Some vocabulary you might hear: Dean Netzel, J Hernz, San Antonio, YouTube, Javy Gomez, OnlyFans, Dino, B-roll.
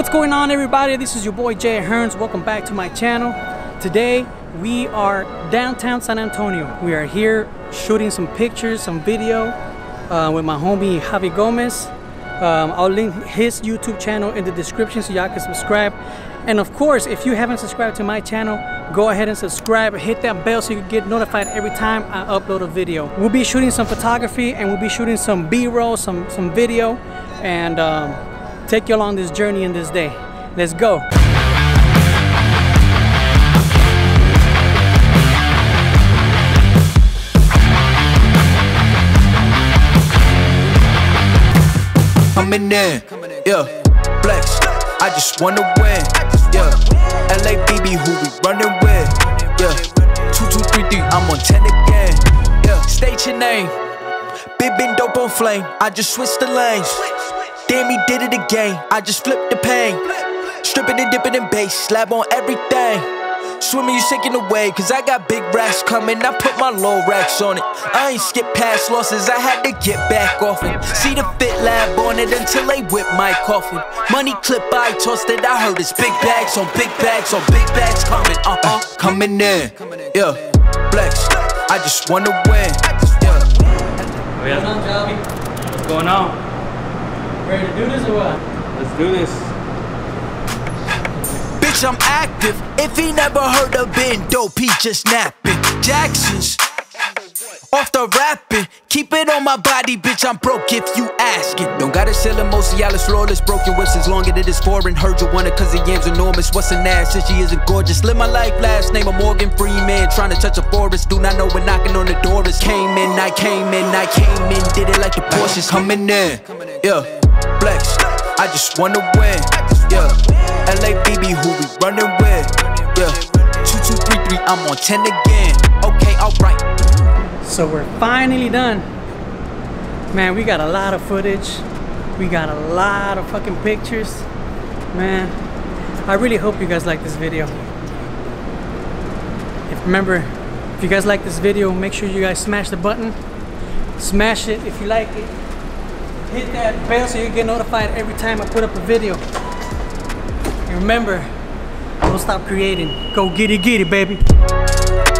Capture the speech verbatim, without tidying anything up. What's going on, everybody? This is your boy J Hernz. Welcome back to my channel. Today we are downtown San Antonio. We are here shooting some pictures, some video uh, with my homie Javy Gomez. um, I'll link his YouTube channel in the description so y'all can subscribe, and of course if you haven't subscribed to my channel, go ahead and subscribe, hit that bell so you can get notified every time I upload a video. We'll be shooting some photography and we'll be shooting some b-roll, some some video, and um, take you along this journey and this day. Let's go. I'm in there, yeah. Flex, I just wanna win, yeah. L A B B, who we running with, yeah. Two two three three, I'm on ten again, yeah. State your name, big been dope on flame. I just switched the lanes. Damn, he did it again, I just flipped the pain. Stripping and dipping in bass, slab on everything. Swimming, you sinking away, cause I got big racks coming. I put my low racks on it, I ain't skip past losses, I had to get back off it. See the fit lab on it until they whip my coffin. Money clip, I tossed it, I heard it's big bags on big bags on big bags coming. Uh-huh, coming in, yeah. Flex, I just wanna win, yeah. What's going on? Ready to do this or what? Let's do this. Bitch, I'm active. If he never heard of being dope, he just napping. Jackson's off the rapping. Keep it on my body, bitch, I'm broke if you ask it. Don't gotta sell it, most of y'all is flawless. Broken whips as long as it is foreign. Heard you want it cause the yam's enormous. What's an ass since she isn't gorgeous? Live my life, last name a Morgan Freeman. Trying to touch a forest, do not know when knocking on the door is. Came in, I came in, I came in. Did it like the Porsches. Coming in, yeah. Flex, I just wanna win, yeah. L A B B, who we running with, yeah. Two two three three, I'm on ten again. Okay, alright. So we're finally done. Man, we got a lot of footage. We got a lot of fucking pictures. Man, I really hope you guys like this video. If remember, if you guys like this video, make sure you guys smash the button. Smash it if you like it. Hit that bell so you get notified every time I put up a video. And remember, don't stop creating. Go get it, get it, baby.